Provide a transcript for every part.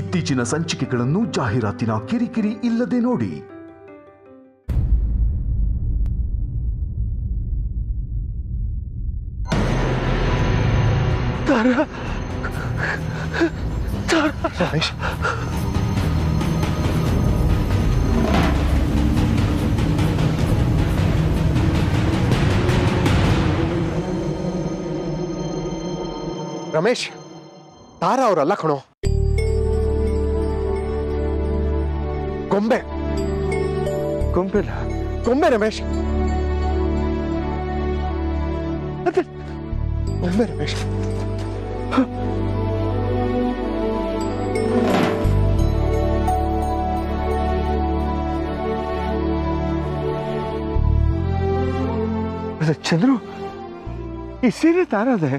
ಇತ್ತೀಚಿನ ಸಂಚಿಕೆಗಳನ್ನು ಜಾಹೀರಾತಿನ ಕಿರಿಕಿರಿ ಇಲ್ಲದೆ ನೋಡಿ. ತಾರಾ ತಾರಾ रमेश तारा और अल्लाह खणो ಗೊಂಬೆ रमेश रमेश ಚಂದ್ರು इसीलिए तारा है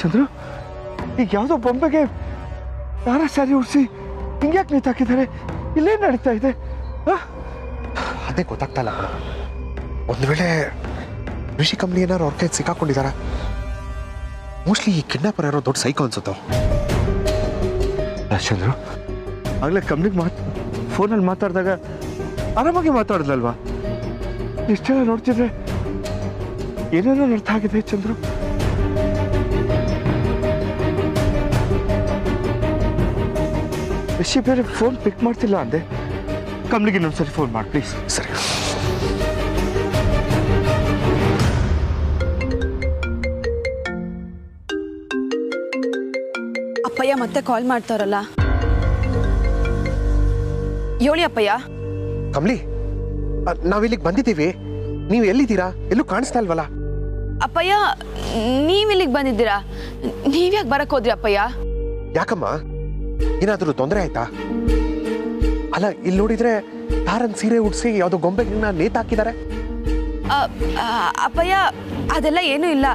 चंद्र यादो बंबे तारा सारी उड़सी हिंग्याक नीताकिदारे इल्ले नड़ीता है अदे गोत्ताग्ता इल्ल ओंदु वेळे ऋषि कंपनी एनादरू अवर कैगे सिक्काकोंडिद्दारा मोस्टली ई किड्नापर यारो दोड्ड सैको अन्सुत्ते चंद्र आगले कंपनीगे फोनल्ली माताडिदाग आरामागि माताडिदल्वा इष्टेल्ल नोड्तिद्रे ಏನೇನೋ ಅರ್ಥ ಆಗಿದೆ ಚಂದ್ರು ऋषि बेरे फोन पिक अंदे Kamali sorry phone please sir अप्पय्य मत्ते कॉल माड्तारल्ल योळि अप्पय्य कमली नावु इल्लिगे बंदिद्दीवि नीवु एल्लिद्दीरा एल्लू काणिस्ता इल्वल्ल अप्पय्य नीवु इल्लिगे बंदिद्दीरा नीवु याके बरक्के होद्रि अप्पय्य याकम्मा ಏನಾದರೂ ತೊಂದರೆ ಆಯ್ತಾ? ಅಲ್ಲ ಇಲ್ಲಿ ನೋಡಿದ್ರೆ ತಾರನ್ ಸೀರೆ ಉಡ್ಸಿ ಯಾವುದೋ ಗೊಂಬೆಗಳನ್ನ ನೇತಾಕಿದ್ದಾರೆ. ಅಪ್ಪಯ್ಯ ಅದೆಲ್ಲ ಏನೂ ಇಲ್ಲ.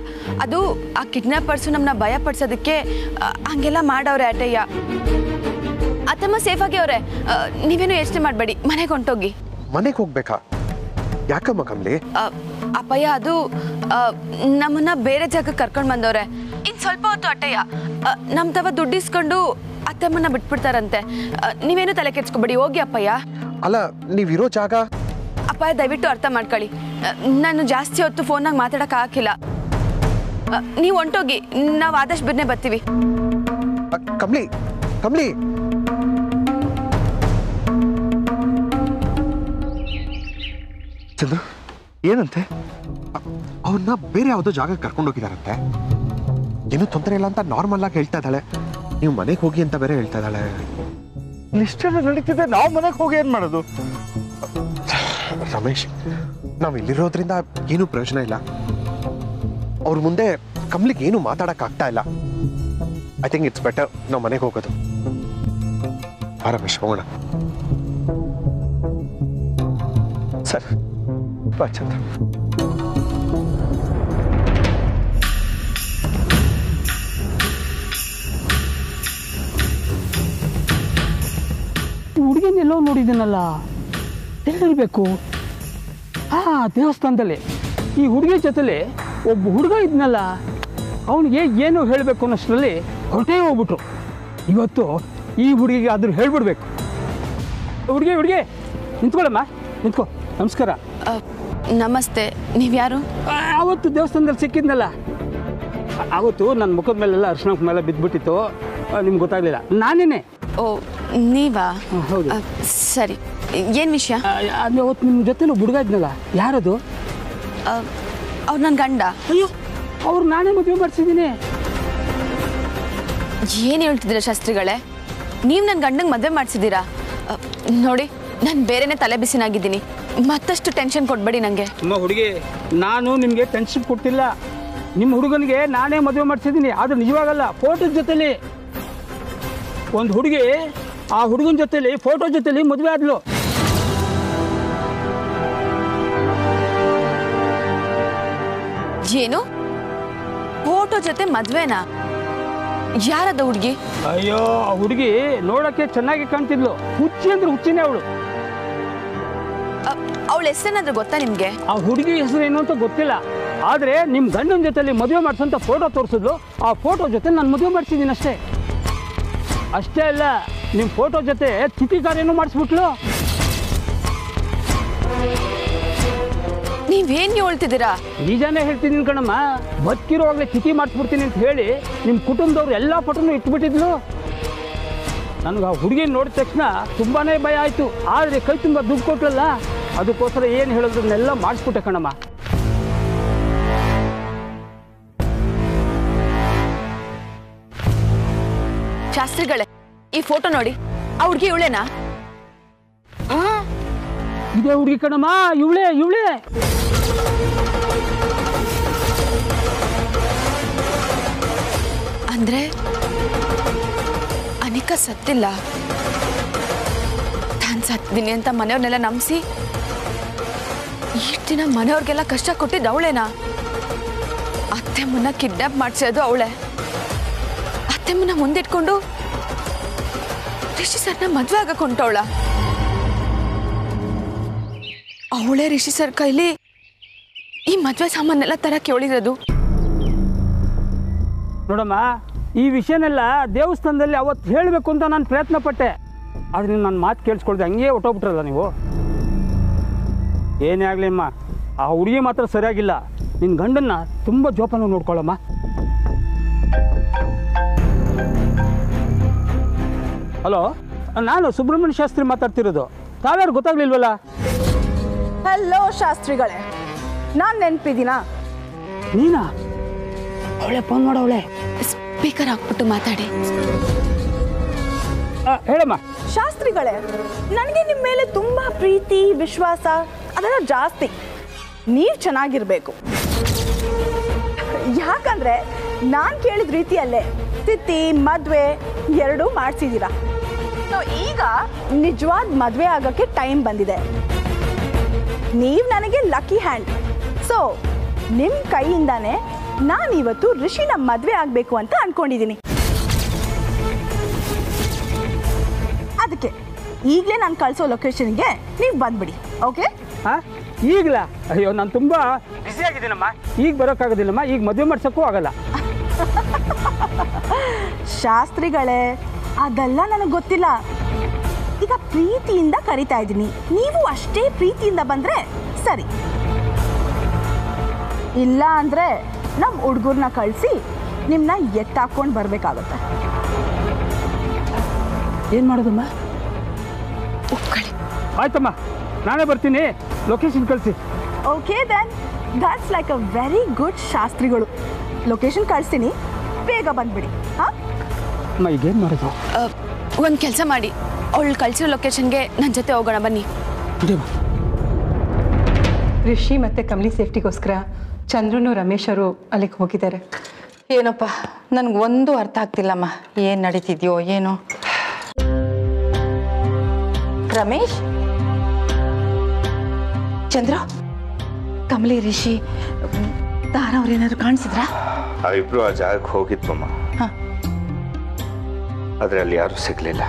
ಅದು ಆ ಕಿಡ್ನಾಪರ್ಸ್ ನಮ್ಮನ್ನ ಭಯ ಪಡಿಸೋದಕ್ಕೆ ಹಂಗೆಲ್ಲ ಮಾಡವ್ರೆ ಅಟಯ್ಯ. ಅತ್ತಮ್ಮ ಸೇಫ್ ಆಗಿ ಅವರೇ, ನೀವೇನು ಯೋಚನೆ ಮಾಡಬೇಡಿ, ಮನೆಗೆ ಹೊಂಟೋಗಿ. ಮನೆಗೆ ಹೋಗಬೇಕಾ? ಯಾಕಮ್ಮ ಕಮಲಿ? ಅಪ್ಪಯ್ಯ ಅದು ನಮ್ಮನ್ನ ಬೇರೆ ಜಾಗಕ್ಕೆ ಕರ್ಕೊಂಡು ಬಂದವ್ರೆ. ಇನ್ನು ಸ್ವಲ್ಪ ಹೊತ್ತು ಅಟಯ್ಯ ನಮ್ಮ ತವ ದುಡ್ಡಿಸ್ಕೊಂಡು ಅತ್ತಮ್ಮನ್ನ ಬಿಟ್ಬಿಡ್ತಾರಂತೆ. ನೀವೇನು ತಲೆ ಕೆಡಿಸ್ಕೊಬೇಡಿ, ಹೋಗಿ ಅಪ್ಪಯ್ಯ. ಅಲ್ಲ ನೀವಿರೋ ಜಾಗ ಅಪ್ಪಯ್ಯ ದಯವಿಟ್ಟು ಅರ್ಥ ಮಾಡ್ಕೊಳ್ಳಿ. ನಾನು ಜಾಸ್ತಿ ಹೊತ್ತು ಫೋನಾಗ ಮಾತಾಡಕ್ಕೆ ಹಾಕಿಲ್ಲ. ನೀವು ಹೊಂಟೋಗಿ, ನಾವು ಆದಷ್ಟು ಬೇಗನೆ ಬರ್ತೀವಿ. ಕಮಲಿ ಕಮಲಿ ಚಂದ್ರು ಏನಂತೆ? ಅವನ್ನ ಬೇರೆ ಯಾವುದೋ ಜಾಗಕ್ಕೆ ಕರ್ಕೊಂಡೋಗಿದಾರಂತೆ. ಏನೂ ತೊಂದರೆ ಇಲ್ಲ ಅಂತ ನಾರ್ಮಲ್ ಆಗಿ ಹೇಳ್ತಾ ಇದ್ದಾಳೆ. ನೀವು ಮನೆಗೆ ಹೋಗಿ ಅಂತ ಬೇರೆ ಹೇಳ್ತಾ ಇದ್ದಾಳೆ. ಇಷ್ಟೆಲ್ಲ ನಡೀತಿದೆ, ನಾವು ಮನೆಗೆ ಹೋಗಿ ಏನು ಮಾಡೋದು? ರಮೇಶ್, ನಾವು ಇಲ್ಲಿರೋದ್ರಿಂದ ಏನೂ ಪ್ರಯೋಜನ ಇಲ್ಲ. ಅವ್ರ ಮುಂದೆ ಕಮಲಿಗೆ ಏನೂ ಮಾತಾಡೋಕ್ಕಾಗ್ತಾ ಇಲ್ಲ. ಐ ಥಿಂಕ್ ಇಟ್ಸ್ ಬೆಟರ್ ನಾವು ಮನೆಗೆ ಹೋಗೋದು. ಆ ರಮೇಶ್, ಹೋಗೋಣ ಸರ್. ಬಾ ಚಂದ್ರ. ಹುಡುಗಿನೆಲ್ಲೋ ನೋಡಿದ್ದೀನಲ್ಲ, ಎಲ್ಲಿರಬೇಕು? ಹಾಂ, ದೇವಸ್ಥಾನದಲ್ಲಿ ಈ ಹುಡುಗಿ ಜೊತೆಲಿ ಒಬ್ಬ ಹುಡುಗ ಇದ್ನಲ್ಲ, ಅವನಿಗೆ ಏನು ಹೇಳಬೇಕು ಅನ್ನೋಷ್ಟರಲ್ಲಿ ಹೊರಟೇ ಹೋಗ್ಬಿಟ್ರು. ಇವತ್ತು ಈ ಹುಡುಗಿಗೆ ಆದರೂ ಹೇಳ್ಬಿಡ್ಬೇಕು. ಹುಡುಗಿ ಹುಡುಗಿ ನಿಂತ್ಕೊಳ್ಳಮ್ಮ, ನಿಂತ್ಕೊ. ನಮಸ್ಕಾರ. ನಮಸ್ತೆ, ನೀವ್ಯಾರು? ಆವತ್ತು ದೇವಸ್ಥಾನದಲ್ಲಿ ಸಿಕ್ಕಿದ್ನಲ್ಲ, ಆವತ್ತು ನನ್ನ ಮುಖದ ಮೇಲೆಲ್ಲ ಅರ್ಶಿನ ಮೇಲೆ ಬಿದ್ದುಬಿಟ್ಟಿತ್ತು, ನಿಮ್ಗೆ ಗೊತ್ತಾಗಲಿಲ್ಲ. ನಾನೇನೆ. ಓ, ನೀವಾ? ಹೌದು. ಸರಿ, ಏನು ವಿಷಯ? ಅದು ಅವತ್ತು ನಿಮ್ಮ ಜೊತೆಲೂ ಹುಡುಗ ಇದ್ನಲ್ಲ, ಯಾರದು? ಅವ್ರು ನನ್ನ ಗಂಡ. ಅಯ್ಯೋ, ಅವ್ರು ನಾನೇ ಮದುವೆ ಮಾಡಿಸಿದ್ದೀನಿ. ಏನು ಹೇಳ್ತಿದ್ದೀರಾ ಶಾಸ್ತ್ರಿಗಳೇ? ನೀವು ನನ್ನ ಗಂಡಂಗೆ ಮದುವೆ ಮಾಡಿಸಿದ್ದೀರಾ? ನೋಡಿ, ನಾನು ಬೇರೆನೇ ತಲೆ ಬಿಸಿನಾಗಿದ್ದೀನಿ. ಮತ್ತಷ್ಟು ಟೆನ್ಷನ್ ಕೊಡಬೇಡಿ ನನಗೆ. ನಿಮ್ಮ ಹುಡುಗಿ, ನಾನು ನಿಮಗೆ ಟೆನ್ಷನ್ ಕೊಡ್ತಿಲ್ಲ. ನಿಮ್ಮ ಹುಡುಗನಿಗೆ ನಾನೇ ಮದುವೆ ಮಾಡಿಸಿದ್ದೀನಿ. ಆದರೆ ನಿಜವಾಗಲ್ಲ, ಫೋಟೋದ ಜೊತೆಲಿ ಒಂದು ಹುಡುಗಿ ಆ ಹುಡುಗನ ಜೊತೆಲಿ ಫೋಟೋ ಜೊತೆಲಿ ಮದುವೆ ಆದ್ಲು. ಏನು, ಫೋಟೋ ಜೊತೆ ಮದುವೆನಾ? ಯಾರದ ಹುಡುಗಿ? ಅಯ್ಯೋ, ಆ ಹುಡುಗಿ ನೋಡಕ್ಕೆ ಚೆನ್ನಾಗಿ ಕಾಣ್ತಿದ್ಲು. ಹುಚ್ಚಿ ಅಂದ್ರೆ ಹುಚ್ಚಿನೇ ಅವಳು. ಅವಳ ಹೆಸರೇನಾದ್ರೂ ಗೊತ್ತಾ ನಿಮ್ಗೆ? ಆ ಹುಡುಗಿ ಹೆಸರು ಏನು ಅಂತ ಗೊತ್ತಿಲ್ಲ, ಆದ್ರೆ ನಿಮ್ಮ ಗಂಡನ ಜೊತೆಲಿ ಮದುವೆ ಮಾಡ್ಸಂತ ಫೋಟೋ ತೋರಿಸಿದ್ಲು. ಆ ಫೋಟೋ ಜೊತೆ ನಾನು ಮದುವೆ ಮಾಡ್ತಿದ್ದೀನಿ ಅಷ್ಟೇ. ಅಷ್ಟೇ ಅಲ್ಲ ನಿಮ್ಮ ಫೋಟೋ ಜೊತೆ ತುಟಿ ಕಾರ್ಯನೂ ಮಾಡಿಸ್ಬಿಟ್ಲು. ನೀವೇನು ಹೇಳ್ತಿದ್ದೀರಾ? ನಿಜಾನೇ ಹೇಳ್ತೀನಿ ಕಣಮ್ಮ, ಬದುಕಿರೋವಾಗಲೇ ತಿಥಿ ಮಾಡಿಸ್ಬಿಡ್ತೀನಿ ಅಂತ ಹೇಳಿ ನಿಮ್ಮ ಕುಟುಂಬದವ್ರು ಎಲ್ಲ ಫೋಟೋನು ಇಟ್ಬಿಟ್ಟಿದ್ಲು. ನನಗೆ ಆ ಹುಡುಗಿ ನೋಡಿದ ತಕ್ಷಣ ತುಂಬಾ ಭಯ ಆಯಿತು. ಆದರೆ ಕೈ ತುಂಬ ದುಡ್ಡು ಕೊಟ್ಟಲ್ಲ, ಅದಕ್ಕೋಸ್ಕರ ಏನು ಹೇಳೋದನ್ನೆಲ್ಲ ಮಾಡಿಸ್ಬಿಟ್ಟೆ ಕಣಮ್ಮ. ಶಾಸ್ತ್ರಿಗಳೇ, ಈ ಫೋಟೋ ನೋಡಿ, ಆ ಹುಡುಗಿ ಇವಳೇನಾ? ಇದೇ ಹುಡುಗಿ ಕಣಮ್ಮ, ಇವಳೇ. ಅಂದ್ರೆ ಅನಿಕಾ ಸತ್ತಿಲ್ಲ, ತಾನು ಸತ್ತಿದ್ದೀನಿ ಅಂತ ಮನೆಯವ್ರನ್ನೆಲ್ಲ ನಂಬಿಸಿ ಇಷ್ಟಿನ ಮನೆಯವ್ರಿಗೆಲ್ಲ ಕಷ್ಟ ಕೊಟ್ಟಿದ್ದು ಅವಳೇನಾ? ಅತ್ತೆ ಮುನ್ನ ಕಿಡ್ನಾಪ್ ಮಾಡಿಸೋದು ಅವಳೆ, ಅತ್ತೆ ಮುನ್ನ ಮುಂದಿಟ್ಕೊಂಡು ರಿಷಿ ಸರ್ನ ಮದುವೆ ಆಗಕ್ಕೆ ಹೊಂಟವಳ, ಅವಳೇ ರಿಷಿ ಸರ್ ಕೈಲಿ ಈ ಮದುವೆ ಸಾಮಾನೆಲ್ಲ ತರಕ್ಕೆ ಹೇಳಿರೋದು. ನೋಡಮ್ಮ, ಈ ವಿಷಯನೆಲ್ಲ ದೇವಸ್ಥಾನದಲ್ಲಿ ಅವತ್ತು ಹೇಳಬೇಕು ಅಂತ ನಾನು ಪ್ರಯತ್ನ ಪಟ್ಟೆ, ಆದರೆ ನನ್ನ ಮಾತು ಕೇಳಿಸ್ಕೊಳ್ದೆ ಹಂಗೆ ಹೊಟ್ಟೋಗ್ಬಿಟ್ರಲ್ಲ ನೀವು. ಏನೇ ಆಗಲಿ ಅಮ್ಮ, ಆ ಹುಡುಗಿ ಮಾತ್ರ ಸರಿಯಾಗಿಲ್ಲ. ನಿನ್ನ ಗಂಡನ್ನ ತುಂಬ ಜೋಪಾನ ನೋಡ್ಕೊಳ್ಳಮ್ಮ. ಹಲೋ, ನಾನು ಸುಬ್ರಹ್ಮಣ್ಯ ಶಾಸ್ತ್ರಿ ಮಾತಾಡ್ತಿರೋದು. ತಾವ್ಯಾರು ಗೊತ್ತಾಗ್ಲಿಲ್ವಲ್ಲ? ಹಲೋ ಶಾಸ್ತ್ರಿಗಳೇ, ನಾನು ನೆನಪಿದ್ದೀನಾ? ನೀನಾ? ಅವಳೆ ಫೋನ್ ಮಾಡೋವಳೆ. ಸ್ಪೀಕರ್ ಹಾಕ್ಬಿಟ್ಟು ಮಾತಾಡಿ. ಹೇಳಮ್ಮ. ಶಾಸ್ತ್ರಿಗಳೇ, ನನಗೆ ನಿಮ್ಮ ಮೇಲೆ ತುಂಬ ಪ್ರೀತಿ, ವಿಶ್ವಾಸ ಅದೆಲ್ಲ ಜಾಸ್ತಿ. ನೀವು ಚೆನ್ನಾಗಿರಬೇಕು, ಯಾಕಂದರೆ ನಾನು ಕೇಳಿದ ರೀತಿಯಲ್ಲೇ ತಿಥಿ ಮದುವೆ ಎರಡೂ ಮಾಡಿಸಿದ್ದೀರಾ. ಸೊ ಈಗ ನಿಜವಾದ ಮದುವೆ ಆಗೋಕ್ಕೆ ಟೈಮ್ ಬಂದಿದೆ. ನೀವು ನನಗೆ ಲಕ್ಕಿ ಹ್ಯಾಂಡ್. ಸೊ ನಿಮ್ಮ ಕೈಯಿಂದಾನೇ ನಾನಿವತ್ತು ರಿಷಿನ ಮದುವೆ ಆಗಬೇಕು ಅಂತ ಅಂದ್ಕೊಂಡಿದ್ದೀನಿ. ಅದಕ್ಕೆ ಈಗಲೇ ನಾನು ಕಳಿಸೋ ಲೊಕೇಶನ್ಗೆ ನೀವು ಬಂದುಬಿಡಿ, ಓಕೆ? ಹಾಂ, ಈಗಲಾ? ಅಯ್ಯೋ, ನಾನು ತುಂಬ ಬ್ಯುಸಿ ಆಗಿದ್ದೀನಮ್ಮ, ಈಗ ಬರೋಕ್ಕಾಗೋದಿಲ್ಲಮ್ಮ. ಈಗ ಮದುವೆ ಮಾಡ್ಸೋಕ್ಕೂ ಆಗಲ್ಲ. ಶಾಸ್ತ್ರಿಗಳೇ, ಅದೆಲ್ಲ ನನಗೆ ಗೊತ್ತಿಲ್ಲ. ಈಗ ಪ್ರೀತಿಯಿಂದ ಕರಿತಾ ಇದ್ದೀನಿ, ನೀವು ಅಷ್ಟೇ ಪ್ರೀತಿಯಿಂದ ಬಂದರೆ ಸರಿ. ಇಲ್ಲ ಅಂದರೆ ನಮ್ಮ ಹುಡುಗರನ್ನ ಕಳಿಸಿ ನಿಮ್ಮನ್ನ ಎತ್ತಾಕೊಂಡು ಬರಬೇಕಾಗತ್ತೆ. ಏನು ಮಾಡೋದಮ್ಮ? ಒಪ್ಕೊಳ್ಳಿ. ಆಯ್ತಮ್ಮ, ನಾನೇ ಬರ್ತೀನಿ, ಲೊಕೇಶನ್ ಕಳಿಸಿ. Okay then, that's like a very good. ಶಾಸ್ತ್ರಿಗಳು, ಲೊಕೇಶನ್ ಕಳಿಸ್ತೀನಿ, ಬೇಗ ಬಂದುಬಿಡಿ. ಹಾಂ ಅಮ್ಮ, ಈಗೇನು ಮಾಡೋದು? ಒಂದು ಕೆಲಸ ಮಾಡಿ, ಅವಳು ಕಳಿಸಿರೋ ಲೊಕೇಶನ್ಗೆ ನನ್ನ ಜೊತೆ ಹೋಗೋಣ ಬನ್ನಿ. ರಿಷಿ ಮತ್ತು ಕಮಲಿ ಸೇಫ್ಟಿಗೋಸ್ಕರ ಚಂದ್ರನು ರಮೇಶರು ಅಲ್ಲಿಗೆ ಹೋಗಿದ್ದಾರೆ. ಏನಪ್ಪ, ನನಗೆ ಒಂದು ಅರ್ಥ ಆಗ್ತಿಲ್ಲಮ್ಮ, ಏನು ನಡೀತಿದ್ಯೋ ಏನೋ. ರಮೇಶ್, ಚಂದ್ರ, ಕಮಲಿ, ರಿಷಿ, ತಾರಾ ಅವ್ರೇನಾದ್ರು ಕಾಣಿಸಿದ್ರಾ? ಇಬ್ರು ಆ ಜಾಗಕ್ಕೆ ಹೋಗಿದ್ವಮ್ಮ, ಆದರೆ ಅಲ್ಲಿ ಯಾರೂ ಸಿಗ್ಲಿಲ್ಲ.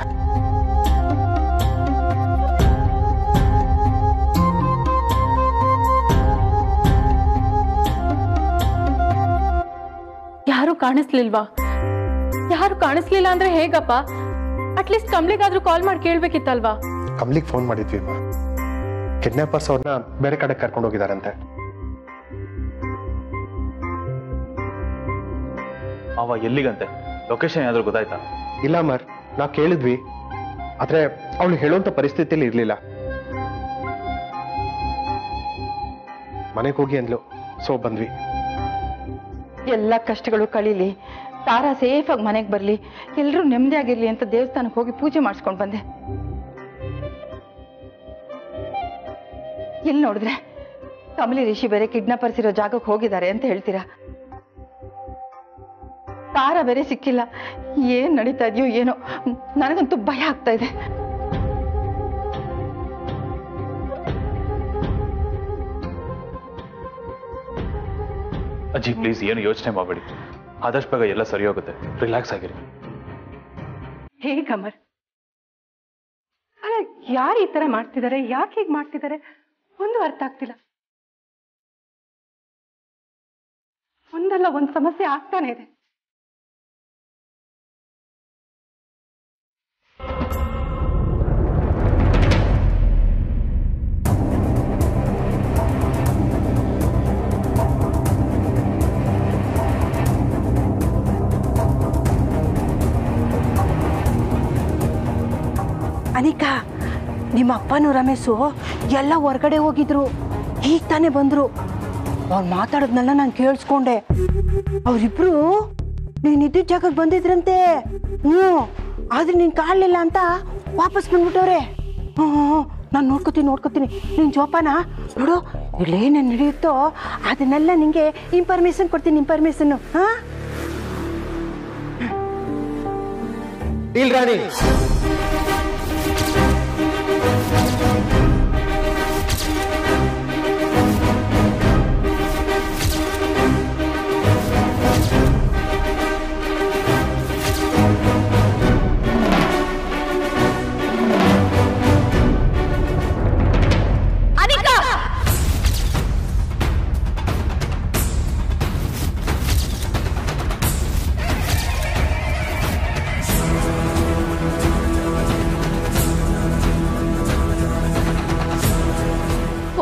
ಕಾಣಿಸ್ಲಿಲ್ವಾ? ಯಾರು ಕಾಣಿಸ್ಲಿಲ್ಲ ಅಂದ್ರೆ ಹೇಗಪ್ಪ? ಅಟ್ಲೀಸ್ಟ್ ಕಮಲಿಗಾದ್ರೂ ಕಾಲ್ ಮಾಡಿ ಕೇಳ್ಬೇಕಿತ್ತಲ್ವಾ? ಕಮಲಿಗೆ ಫೋನ್ ಮಾಡಿದ್ವಿ, ಕಿಡ್ನಾಪರ್ಸ್ ಅವ್ರನ್ನ ಬೇರೆ ಕಡೆ ಕರ್ಕೊಂಡು ಹೋಗಿದಾರಂತೆ. ಅವ ಎಲ್ಲಿಗಂತೆ? ಲೊಕೇಶನ್ ಏನಾದ್ರೂ ಗೊತ್ತಾಯ್ತಾ? ಇಲ್ಲ ಮರ್, ನಾವು ಕೇಳಿದ್ವಿ, ಆದ್ರೆ ಅವಳು ಹೇಳುವಂತ ಪರಿಸ್ಥಿತಿಯಲ್ಲಿ ಇರ್ಲಿಲ್ಲ. ಮನೆಗೆ ಹೋಗಿ ಅಂದ್ಲು, ಸೋ ಬಂದ್ವಿ. ಎಲ್ಲ ಕಷ್ಟಗಳು ಕಳೀಲಿ, ತಾರಾ ಸೇಫ್ ಆಗಿ ಮನೆಗೆ ಬರಲಿ, ಎಲ್ಲರೂ ನೆಮ್ಮದಿಯಾಗಿರ್ಲಿ ಅಂತ ದೇವಸ್ಥಾನಕ್ಕೆ ಹೋಗಿ ಪೂಜೆ ಮಾಡಿಸ್ಕೊಂಡು ಬಂದೆ. ಎಲ್ಲಿ ನೋಡಿದ್ರೆ ಕಮಲಿ ರಿಷಿ ಬೇರೆ ಕಿಡ್ನಾಪರ್ಸ್ ಇರೋ ಜಾಗಕ್ಕೆ ಹೋಗಿದ್ದಾರೆ ಅಂತ ಹೇಳ್ತೀರಾ? ತಾರಾ ಬೇರೆ ಸಿಕ್ಕಿಲ್ಲ. ಏನು ನಡೀತಾ ಇದೆಯೋ ಏನೋ, ನನಗಂತೂ ಭಯ ಆಗ್ತಾ ಇದೆ. ಅಜ್ಜಿ, ಪ್ಲೀಸ್ ಏನು ಯೋಚನೆ ಮಾಡಬೇಡಿ, ಆದಷ್ಟು ಬೇಗ ಎಲ್ಲ ಸರಿ ಹೋಗುತ್ತೆ, ರಿಲ್ಯಾಕ್ಸ್ ಆಗಿರಿ. ಹೇಗೆ ಅಮರ್? ಅಲ್ಲ, ಯಾರು ಈ ಥರ ಮಾಡ್ತಿದ್ದಾರೆ? ಯಾಕೆ ಹೀಗೆ ಮಾಡ್ತಿದ್ದಾರೆ? ಒಂದು ಅರ್ಥ ಆಗ್ತಿಲ್ಲ. ಒಂದಲ್ಲ ಒಂದು ಸಮಸ್ಯೆ ಆಗ್ತಾನೆ ಇದೆ. अनिका निम्पनू रमेशु ಎಲ್ಲ ಹೊರಗಡೆ ಹೋಗಿದ್ರು ಈಗ ತಾನೇ ಬಂದ್ರು ಅವ್ರು ಮಾತಾಡೋದನ್ನ ನಾನು ಕೇಳಿಸ್ಕೊಂಡೆ ಅವರಿಬ್ರು ನೀನು ಇದ್ದ ಜಾಗಕ್ಕೆ ಬಂದಿದ್ರಂತೆ ಆದ್ರೆ ನೀನು ಕಾಣಲಿಲ್ಲ ಅಂತ ವಾಪಸ್ ಬಂದ್ಬಿಟ್ಟವ್ರೆ ನಾನು ನೋಡ್ಕೊತೀನಿ ನೀನು ಜೋಪಾನ ನೋಡು ಇಲ್ಲೇನೇ ನಡೆಯುತ್ತೋ ಅದನ್ನೆಲ್ಲ ನಿಮಗೆ ಇನ್ಫಾರ್ಮೇಶನ್ ಕೊಡ್ತೀನಿ ಇನ್ಫಾರ್ಮೇಶನ್ ಹಾ डील रानी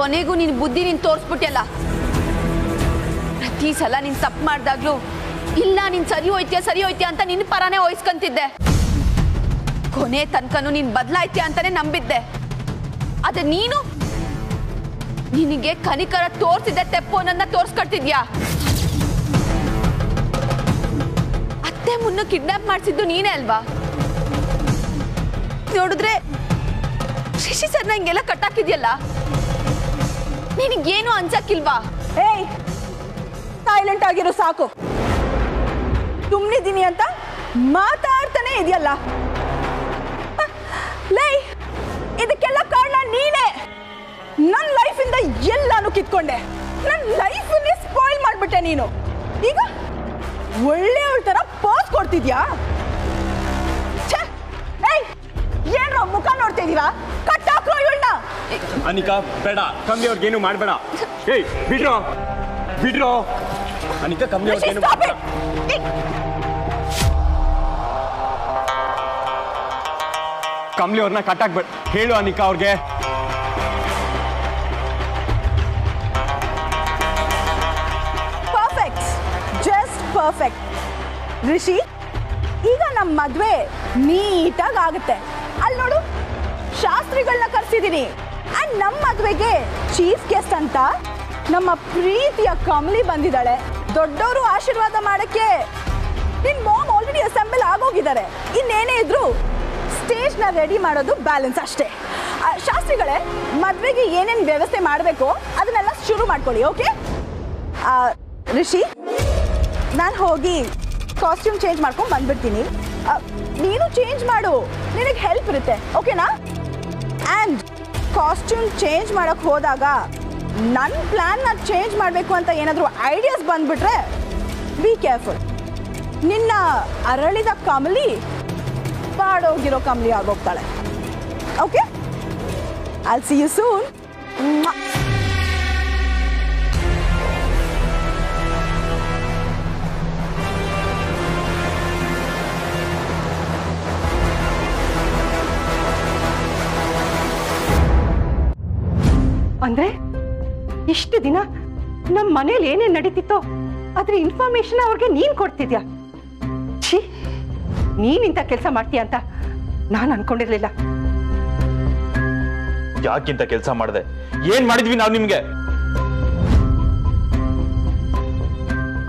ಕೊನೆಗೂ ನಿನ್ನ ಬುದ್ಧಿ ನಿನ್ನ ತೋರಿಸ್ಬಿಟ್ಟಲ್ಲ ಪ್ರತಿ ಸಲ ನಿನ್ನ ತಪ್ಪು ಮಾಡಿದಾಗ್ಲೂ ಇಲ್ಲ ನಿನ್ನ ಸರಿ ಹೋಯ್ತ್ಯಾ ಅಂತ ನಿನ್ನ ಪರಾನೇ ಹೋಯಿಸ್ಕಂತಿದ್ದೆ ಕೊನೆ ತನಕನೂ ನಿನ್ನ ಬದಲಾಯ್ತ್ಯಾ ಅಂತಾನೆ ನಂಬಿದ್ದೆ ಅದ ನೀನು ನಿನಗೆ ಕನಿಕರ ತೋರಿಸಿದ ತಪ್ಪು ನನ್ನ ತೋರಿಸ್ಕರ್ತಿದ್ಯಾ ಅತ್ತೆ ಮುನ್ನ ಕಿಡ್ನಾಪ್ ಮಾಡಿಸಿದ್ದು ನೀನೇ ಅಲ್ವಾ ನೋಡಿದ್ರೆ ಶಿಶಿ ಸರ್ನ ಹಿಂಗೆಲ್ಲ ಕಟ್ಟಾಕಿದ್ಯಲ್ಲ ನೀನಿಗೇನು ಅನ್ಸಕ್ಕಿಲ್ವಾ ಏಯ್ ಸೈಲೆಂಟ್ ಆಗಿರೋ ಸಾಕು ಸುಮ್ಮನಿದ್ದೀನಿ ಅಂತ ಮಾತಾಡ್ತಾನೆ ಇದೆಯಲ್ಲ ಲೇ ಇದಕ್ಕೆಲ್ಲ ಕಾರಣ ನೀನೇ ನನ್ನ ಲೈಫ್ ಇಂದ ಎಲ್ಲಾನು ಕಿತ್ಕೊಂಡೆ ನನ್ನ ಲೈಫ್ ನೇ ಸ್ಪಾಯಿಲ್ ಮಾಡ್ಬಿಟ್ಟೆ ನೀನು ಈಗ ಒಳ್ಳೆಯವಳ ತರ ಪೋಸ್ ಕೊಡ್ತಿದ್ಯಾ ಛೆ ಏಯ್ ಏನೋ ಮುಖ ನೋಡ್ತಿದೀರಾ ಕಟ್ಟಾಕ್ರೋ ಇವಳನ್ನ अनिका बेड़ा कमली और गेनु मार बेड़ा ए बिड्रो अनिका कमली और गेनु मार कमली और ना काटाक बट हेलो अनिका और गे परफेक्ट जस्ट परफेक्ट ऋषि ಈಗ ನಮ್ಮ ಮದುವೆ ನೀಟಾಗಿ ಆಗುತ್ತೆ ಅಲ್ಲಿ ನೋಡು ಶಾಸ್ತ್ರಿಗಳನ್ನ ಕರೆಸಿದೀನಿ ನಮ್ಮ ಮದುವೆಗೆ ಚೀಫ್ ಗೆಸ್ಟ್ ಅಂತ ನಮ್ಮ ಪ್ರೀತಿಯ ಕಮಲಿ ಬಂದಿದ್ದಾಳೆ ದೊಡ್ಡವರು ಆಶೀರ್ವಾದ ಮಾಡಕ್ಕೆ ನಿನ್ ಮಾಮ್ ಆಲ್ರೆಡಿ ಅಸೆಂಬಲ್ ಆಗೋಗಿದ್ದಾರೆ ಇನ್ನೇನೇ ಇದ್ರು ಸ್ಟೇಜ್ ನ ರೆಡಿ ಮಾಡೋದು ಬ್ಯಾಲೆನ್ಸ್ ಅಷ್ಟೇ ಶಾಸ್ತ್ರಿಗಳೇ ಮದುವೆಗೆ ಏನೇನು ವ್ಯವಸ್ಥೆ ಮಾಡಬೇಕು ಅದನ್ನೆಲ್ಲ ಶುರು ಮಾಡ್ಕೊಳ್ಳಿ ಓಕೆ ಋಷಿ ನಾನು ಹೋಗಿ ಕಾಸ್ಟ್ಯೂಮ್ ಚೇಂಜ್ ಮಾಡ್ಕೊಂಡು ಬಂದ್ಬಿಡ್ತೀನಿ ನೀನು ಚೇಂಜ್ ಮಾಡು ನಿನಗೆ ಹೆಲ್ಪ್ ಇರುತ್ತೆ ಓಕೆನಾ ಆ್ಯಂಡ್ ಕಾಸ್ಟ್ಯೂಮ್ ಚೇಂಜ್ ಮಾಡಕ್ಕೆ ಹೋದಾಗ ನನ್ನ ಪ್ಲ್ಯಾನ್ನ ಚೇಂಜ್ ಮಾಡಬೇಕು ಅಂತ ಏನಾದರೂ ಐಡಿಯಾಸ್ ಬಂದುಬಿಟ್ರೆ ಬಿ ಕೇರ್ಫುಲ್ ನಿನ್ನ ಅರಳಿದ ಕಮಲಿ ಬಾಡೋಗಿರೋ ಕಮಲಿ ಆಗೋಗ್ತಾಳೆ okay I see you soon ಅಂದ್ರೆ ಇಷ್ಟು ದಿನ ನಮ್ಮ ಮನೇಲಿ ಏನೇನು ನಡೀತಿತ್ತೋ ಅದ್ರ ಇನ್ಫಾರ್ಮೇಶನ್ ಅವ್ರಿಗೆ ನೀನು ಕೊಡ್ತಿದ್ಯಾ ಛೀ ನೀನಿಂತ ಕೆಲಸ ಮಾಡ್ತೀಯ ಅಂತ ನಾನು ಅನ್ಕೊಂಡಿರ್ಲಿಲ್ಲ ಯಾಕಿಂತ ಕೆಲಸ ಮಾಡಿದೆ ಏನ್ ಮಾಡಿದ್ವಿ ನಾವು ನಿಮ್ಗೆ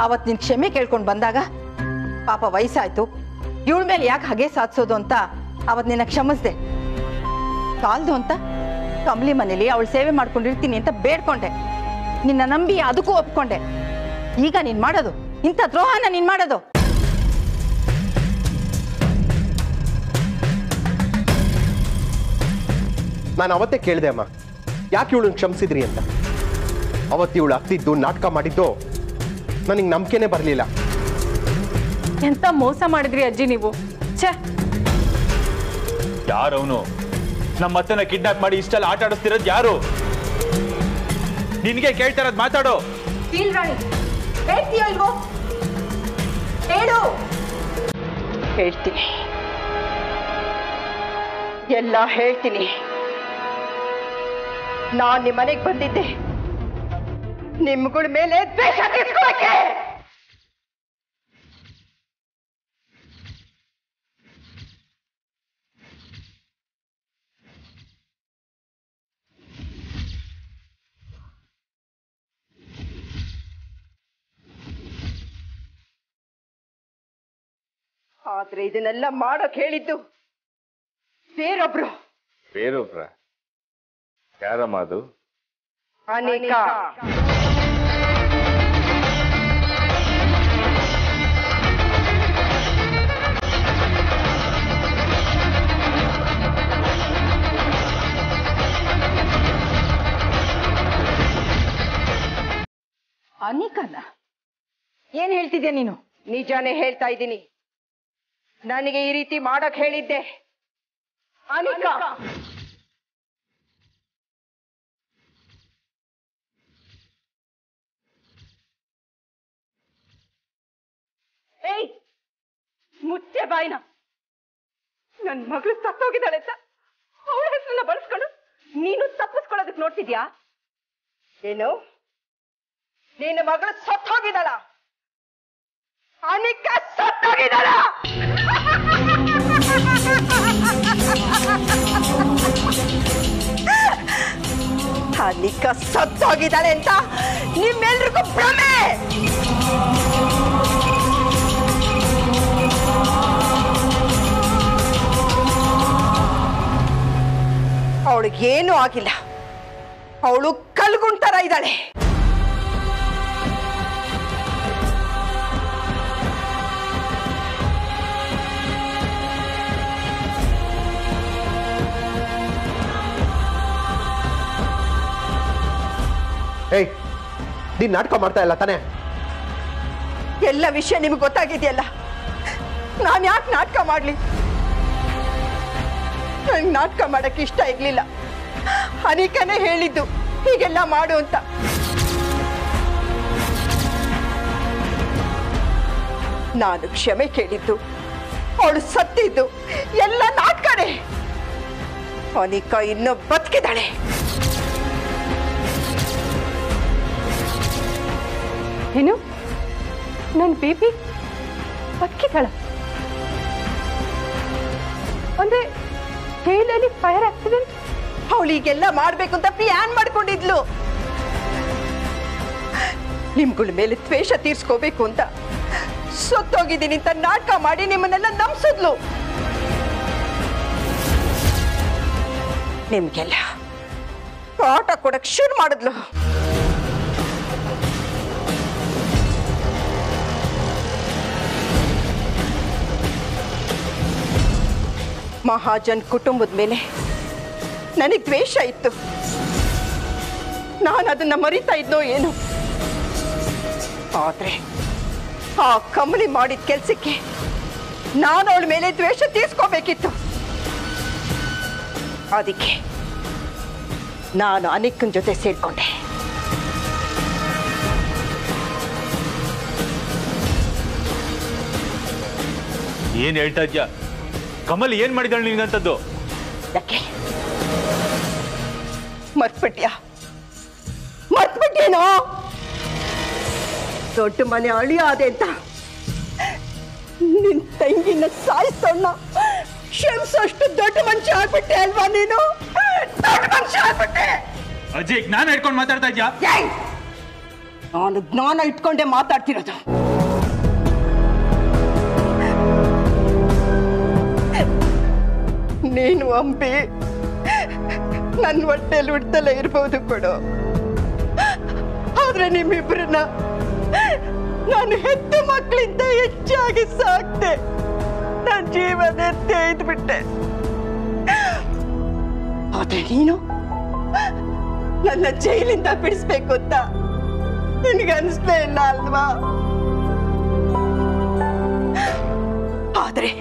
ಅವತ್ ನಿನ್ ಕ್ಷಮೆ ಕೇಳ್ಕೊಂಡು ಬಂದಾಗ ಪಾಪ ವಯಸ್ಸಾಯ್ತು ಇವಳ ಮೇಲೆ ಯಾಕೆ ಹಾಗೆ ಸಾಧಿಸೋದು ಅಂತ ಅವತ್ ನಿನ್ನ ಕ್ಷಮಿಸ್ದೆ ಕಾಲ್ದು ಅಂತ ಕಮಲಿ ಮನೇಲಿ ಅವಳು ಸೇವೆ ಮಾಡ್ಕೊಂಡಿರ್ತೀನಿ ಅಂತ ಬೇಡ್ಕೊಂಡೆ ನಿನ್ನ ನಂಬಿ ಅದಕ್ಕೂ ಒಪ್ಕೊಂಡೆ ಈಗ ನೀನ್ ಮಾಡೋದು ಇಂಥ ದ್ರೋಹನ ನೀನ್ ಮಾಡೋದು ನಾನು ಅವತ್ತೇ ಕೇಳಿದೆ ಅಮ್ಮ ಯಾಕೆ ಇವಳನ್ನ ಕ್ಷಮಿಸಿದ್ರಿ ಅಂತ ಅವತ್ತು ಇವಳು ಆಗ್ತಿದ್ದು ನಾಟಕ ಮಾಡಿದ್ದು ನನಗೆ ನಂಬಿಕೆನೇ ಬರಲಿಲ್ಲ ಎಂತ ಮೋಸ ಮಾಡಿದ್ರಿ ಅಜ್ಜಿ ನೀವು ಛೆ ಯಾರವನು ನಮ್ಮ ಅತ್ತೆನ ಕಿಡ್ನಾಪ್ ಮಾಡಿ ಇಷ್ಟೆಲ್ಲ ಆಟ ಆಡಿಸ್ತಿರೋದು ಯಾರು ನಿನಗೆ ಕೇಳ್ತಾರದ್ ಮಾತಾಡೋ ಹೇಳ್ತೀನಿ ಎಲ್ಲ ಹೇಳ್ತೀನಿ ನಾನು ನಿಮ್ಮ ಮನೆಗೆ ಬಂದಿದ್ದೆ ನಿಮ್ಗಳ ಮೇಲೆ ದ್ವೇಷ ಇಟ್ಕೋಕೆ ಆದ್ರೆ ಇದನ್ನೆಲ್ಲ ಮಾಡೋಕೆ ಹೇಳಿದ್ದು ಬೇರೊಬ್ರು. ಬೇರೊಬ್ರ? ಯಾರಮ್ಮ ಅದು? ಅನಿಕಾ. ಅನಿಕಾನ? ಏನ್ ಹೇಳ್ತಿದ್ಯಾ ನೀನು? ನಿಜಾನೇ ಹೇಳ್ತಾ ಇದ್ದೀನಿ. ನನಗೆ ಈ ರೀತಿ ಮಾಡಕ್ ಹೇಳಿದ್ದೆ ಅನಿಕಾ. ಏಯ್, ಮುಚ್ಚೆ ಬಾಯಿನ. ನನ್ ಮಗಳು ಸತ್ತೋಗಿದ್ದಾಳೆ ಅಂತ ಅವಳ ಹೆಸರನ್ನ ಬಳಸ್ಕೊಂಡು ನೀನು ತಪ್ಪಿಸ್ಕೊಳ್ಳೋದಕ್ ನೋಡ್ತಿದ್ಯಾ ಏನು? ನಿನ್ನ ಮಗಳು ಸತ್ತೋಗಿದ್ದಾಳ ಅನಿಕಾ, ಸತ್ತೋಗಿದ್ದಾಳ. ಅನಿಕಾ ಸತ್ತೋಗಿದ್ದಾಳೆ ಅಂತ ನಿಮ್ಮೆಲ್ರಿಗೂ ಭ್ರಮೆ. ಅವಳಿಗೇನೂ ಆಗಿಲ್ಲ, ಅವಳು ಕಲ್ಗುಂಡ್ ತರ ಇದ್ದಾಳೆ. ಏಯ್, ನೀನ್ ನಾಟಕ ಮಾಡ್ತಾ ಇಲ್ಲ ತಾನೆ? ಎಲ್ಲ ವಿಷಯ ನಿಮ್ಗೆ ಗೊತ್ತಾಗಿದೆಯಲ್ಲ, ನಾನ್ ಯಾಕೆ ನಾಟಕ ಮಾಡ್ಲಿ? ನಂಗೆ ನಾಟಕ ಮಾಡಕ್ಕೆ ಇಷ್ಟ ಇರ್ಲಿಲ್ಲ. ಅನಿಕಾನೇ ಹೇಳಿದ್ದು ಹೀಗೆಲ್ಲ ಮಾಡು ಅಂತ. ನಾನು ಕ್ಷಮೆ ಕೇಳಿದ್ದು, ಅವಳು ಸತ್ತಿದ್ದು ಎಲ್ಲ ನಾಟಕನೇ. ಅನಿಕಾ ಇನ್ನೂ ಬದುಕಿದ್ದಾಳೆ. ಏನು, ನನ್ನ ಬೇಬಿ ಬದುಕಿದ್ದಾಳ ಅಂದ್ರೆ ಜೈಲಲ್ಲಿ ಫೈರ್ ಆಕ್ಸಿಡೆಂಟ್? ಅವಳಿಗೆಲ್ಲ ಮಾಡ್ಬೇಕು ಅಂತ ಪ್ಲಾನ್ ಮಾಡ್ಕೊಂಡಿದ್ಲು. ನಿಮ್ಗಳ ಮೇಲೆ ದ್ವೇಷ ತೀರ್ಸ್ಕೋಬೇಕು ಅಂತ ಸೊತ್ತೋಗಿದ್ದೀನಿ ಅಂತ ನಾಟಕ ಮಾಡಿ ನಿಮ್ಮನ್ನೆಲ್ಲ ನಂಬಿಸಿದ್ಲು. ನಿಮ್ಗೆಲ್ಲ ಆಟ ಕೊಡಕ್ ಶುರು ಮಾಡಿದ್ಲು. ಮಹಾಜನ್ ಕುಟುಂಬದ ಮೇಲೆ ನನಗೆ ದ್ವೇಷ ಇತ್ತು. ನಾನು ಅದನ್ನ ಮರಿತಾ ಇದ್ದೋ ಏನು? ಆದ್ರೆ ಆ ಕಮಲಿ ಮಾಡಿದ ಕೆಲ್ಸಕ್ಕೆ ನಾನು ಅವಳ ಮೇಲೆ ದ್ವೇಷ ತೀರ್ಸ್ಕೋಬೇಕಿತ್ತು. ಅದಕ್ಕೆ ನಾನು ಅನಿಕನ ಜೊತೆ ಸೇರ್ಕೊಂಡೆ. ಏನ್ ಹೇಳ್ತಾ ಇದ್ಯಾ? ಕಮಲ್ ಏನ್ ಮಾಡಿದಾಳು ನಿನ್ಗಂತದ್ದು? ಮರ್ತ್ಬಿಟ್ಯೇನೋ? ದೊಡ್ಡ ಮನೆ ಅಳಿಯಾದೆ ಅಂತ ನಿನ್ ತಂಗಿನ ಸಾಯಿಸೋಣ ಕ್ಷಮಿಸೋಷ್ಟು ದೊಡ್ಡ ಮನುಷ್ಯ ಆಗ್ಬಿಟ್ಟೆ ಅಲ್ವಾ ನೀನು? ದೊಡ್ಡ ಮನುಷ್ಯ ಆಗ್ಬಿಟ್ಟೆ. ಅಜಯ್, ಜ್ಞಾನ ಇಟ್ಕೊಂಡು ಮಾತಾಡ್ತಾ ಇದ್ಯಾ? ನಾನು ಜ್ಞಾನ ಇಟ್ಕೊಂಡೆ ಮಾತಾಡ್ತಿರೋದು. ನೀನು ಅಂಬಿ ನನ್ನ ಹೊಟ್ಟೆಯಲ್ಲಿ ಹುಡ್ತಲೇ ಇರ್ಬೋದು ಕೊಡು, ಆದ್ರೆ ನಿಮ್ಮಿಬ್ರನ್ನ ನಾನು ಹೆತ್ತು ಮಕ್ಕಳಿಂದ ಹೆಚ್ಚಾಗಿ ಸಾಕ್ತೆ. ನನ್ನ ಜೀವನ ತೆಗೆದ್ಬಿಟ್ಟೆ. ಆದ್ರೆ ನೀನು ನನ್ನ ಜೈಲಿಂದ ಬಿಡಿಸ್ಬೇಕು ಅಂತ ನಿನಗನ್ನಿಸ್ಲೇ ಇಲ್ಲ ಅಲ್ವಾ? ಆದ್ರೆ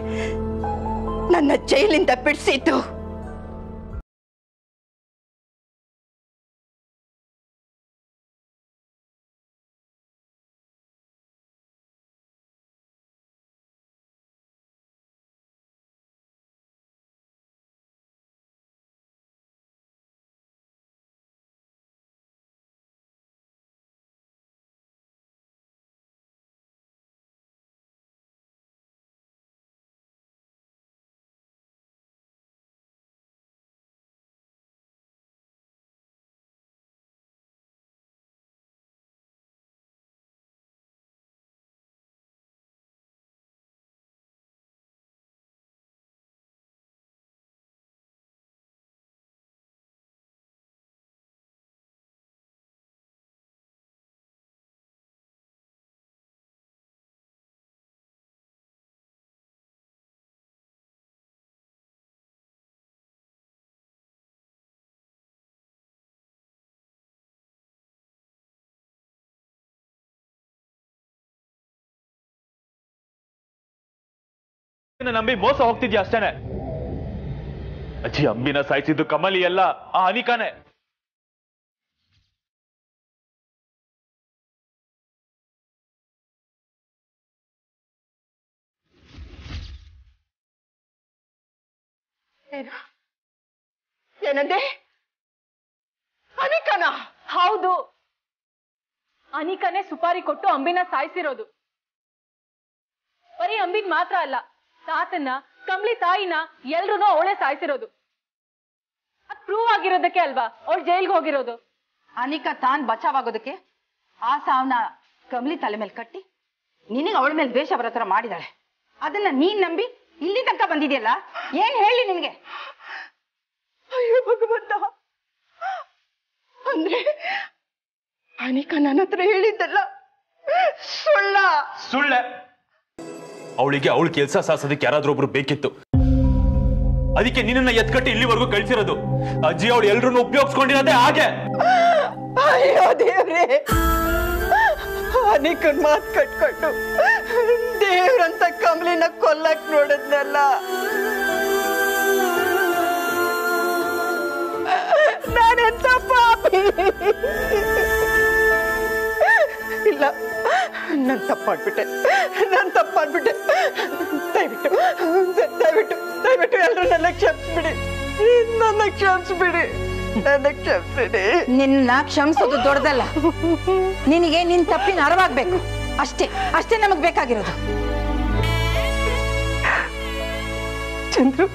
ನನ್ನ ಜೈಲಿಂದ ಬಿಡಿಸಿದ್ದು ನಂಬಿ ಮೋಸ ಹೋಗ್ತಿದ್ಯಾ ಅಷ್ಟೇನೆ. ಅಜ್ಜಿ ಅಂಬಿನ ಸಾಯಿಸಿದ್ದು ಕಮಲಿ ಅಲ್ಲ, ಆ ಅನಿಕಾನೇ. ಏನಂದೆ? ಅನಿಕಾನ? ಹೌದು, ಅನಿಕಾನೇ ಸುಪಾರಿ ಕೊಟ್ಟು ಅಂಬಿನ ಸಾಯಿಸಿರೋದು. ಬರೀ ಅಂಬಿನ ಮಾತ್ರ ಅಲ್ಲ, ತಾತನ್ನ ಕಮಲಿ ತಾಯಿನ ಎಲ್ರೂನು ಅವಳೆ ಸಾಯಿಸಿರೋದು. ಅದ್ ಪ್ರೂವ್ ಆಗಿರೋದಕ್ಕೆ ಅಲ್ವಾ ಅವಳು ಜೈಲ್ಗೆ ಹೋಗಿರೋದು. ಅನಿಕಾ ತಾನ್ ಬಚಾವಾಗೋದಕ್ಕೆ ಆ ಸಾವನ್ನ ಕಮಲಿ ತಲೆ ಮೇಲೆ ಕಟ್ಟಿ ನಿನಗೆ ಅವಳ ಮೇಲೆ ದ್ವೇಷ ಬರೋ ತರ ಮಾಡಿದಾಳೆ. ಅದನ್ನ ನೀನ್ ನಂಬಿ ಇಲ್ಲಿ ತನಕ ಬಂದಿದೆಯಲ್ಲ, ಏನ್ ಹೇಳಿ ನಿನ್ಗೆ? ಅಯ್ಯೋ ಭಗವಂತ, ಅಂದ್ರೆ ಅನಿಕಾ ನನ್ನ ಹತ್ರ ಹೇಳಿದ್ದಲ್ಲ ಸುಳ್ಳ? ಸುಳ್ಳ. ಅವಳಿಗೆ ಅವಳ ಕೆಲಸ ಸಾಸೋದಕ್ಕೆ ಯಾರಾದ್ರೂ ಒಬ್ರು ಬೇಕಿತ್ತು, ಅದಕ್ಕೆ ನಿನ್ನ ಎತ್ಕಟ್ಟಿ ಇಲ್ಲಿವರೆಗೂ ಕಳಿಸಿರೋದು. ಅಜ್ಜಿ ಅವಳು ಎಲ್ರನ್ನು ಉಪಯೋಗಿಸ್ಕೊಂಡಿರೋದೆ ಹಾಗೆ. ಅಯ್ಯೋ ದೇವ್ರೆ, ಅನಿಕನ್ ಮಾತು ಕಟ್ಕೊಂಡು ದೇವ್ರಂತ ಕಮಲಿನ ಕೊಲ್ಲಕ್ ನೋಡಿದ್ನಲ್ಲ, ನಾನೆಂತ ಪಾಪಿ? ಇಲ್ಲ, ನನ್ ತಪ್ಪಾಡ್ಬಿಟ್ಟೆ, ನನ್ ತಪ್ಪಾಡ್ಬಿಟ್ಟೆ. ದಯವಿಟ್ಟು ದಯವಿಟ್ಟು ದಯವಿಟ್ಟು ಎಲ್ಲರೂ ನನ್ನ ಕ್ಷಮಿಸ್ಬಿಡಿ, ನನ್ನ ಕ್ಷಮಿಸ್ಬಿಡಿ, ನನ್ನ ಕ್ಷಮಿಸ್ಬಿಡಿ. ನಿನ್ನ ಕ್ಷಮಿಸೋದು ದೊಡ್ಡದಲ್ಲ, ನಿನಗೆ ನಿನ್ ತಪ್ಪಿನ ಅರವಾಗ್ಬೇಕು ಅಷ್ಟೇ, ಅಷ್ಟೇ ನಮಗ್ ಬೇಕಾಗಿರೋದು. ಚಂದ್ರು,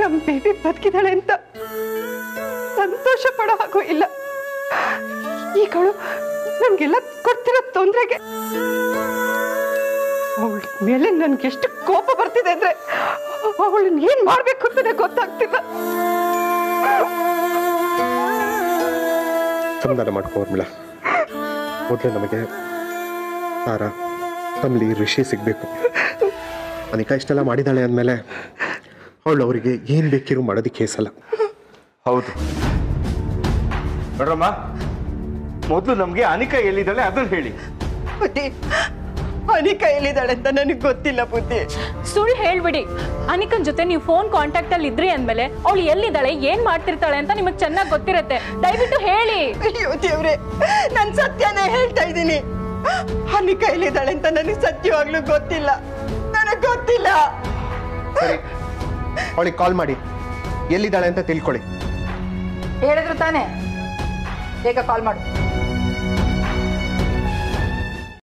ನಮ್ ಬೇಬಿ ಬದುಕಿದಾಳೆ ಅಂತ ಸಂತೋಷ ಪಡೋ ಹಾಗೂ ಇಲ್ಲ. ಈಗಳು ನನ್ಗೆಲ್ಲ ಕೊಡ್ತಿರೋ ತೊಂದ್ರೆಗೆ ಅವಳ ಮೇಲೆ ನನ್ಗೆ ಎಷ್ಟು ಕೋಪ ಬರ್ತಿದೆ ಅಂದ್ರೆ ಅವಳನ್ನ ಏನ್ ಮಾಡ್ಬೇಕು ಅಂತಾನೆ ಗೊತ್ತಾಗ್ತಿಲ್ಲ. ಸಂಧಾನ ಮಾಡ್ಕೊಂಡ್ಮಿಳ, ಮೊದಲೇ ನಮಗೆ ತಾರಾ, ಕಮಲಿ, ಋಷಿ ಸಿಗ್ಬೇಕು. ಅನಿಕಾ ಇಷ್ಟೆಲ್ಲ ಮಾಡಿದಾಳೆ ಅಂದಮೇಲೆ ಅವಳು ಅವರಿಗೆ ಏನ್ ಬೇಕಿರೋ ಮಾಡೋದಕ್ಕೆ ಸಲ. ಹೌದು ನೋಡ್ರಮ್ಮ, ಮೊದಲು ನಮ್ಗೆ ಅನಿಕಾ ಎಲ್ಲಿದ್ದಾಳೆ ಅದನ್ನ ಹೇಳಿ. ಬುದ್ಧಿ, ಅನಿಕಾ ಎಲ್ಲಿದ್ದಾಳೆ ಅಂತ ನನಗೆ ಗೊತ್ತಿಲ್ಲ ಬುದ್ಧಿ. ಸುಳ್ಳು ಹೇಳ್ಬಿಡಿ. ಅನಿಕನ್ ಜೊತೆ ನೀವು ಫೋನ್ ಕಾಂಟ್ಯಾಕ್ಟ್ ಅಲ್ಲಿ ಇದ್ರಿ ಅಂದ್ಮೇಲೆ ಅವಳು ಎಲ್ಲಿದ್ದಾಳೆ, ಏನ್ ಮಾಡ್ತಿರ್ತಾಳೆ ಅಂತ ನಿಮಗ್ ಚೆನ್ನಾಗಿ ಗೊತ್ತಿರತ್ತೆ. ದಯವಿಟ್ಟು ಹೇಳಿ. ಅಯ್ಯೋ ದೇವ್ರೆ, ನಾನ್ ಸತ್ಯನೇ ಹೇಳ್ತಾ ಇದ್ದೀನಿ. ಅನಿಕಾ ಎಲ್ಲಿದ್ದಾಳೆ ಅಂತ ನನಗೆ ಸತ್ಯವಾಗ್ಲೂ ಗೊತ್ತಿಲ್ಲ, ನನಗ್ ಗೊತ್ತಿಲ್ಲ. ಅವಳಿಗೆ ಕಾಲ್ ಮಾಡಿ ಎಲ್ಲಿದ್ದಾಳೆ ಅಂತ ತಿಳ್ಕೊಳ್ಳಿ. ಹೇಳಿದ್ರು ತಾನೇ, ಬೇಗ ಕಾಲ್ ಮಾಡು.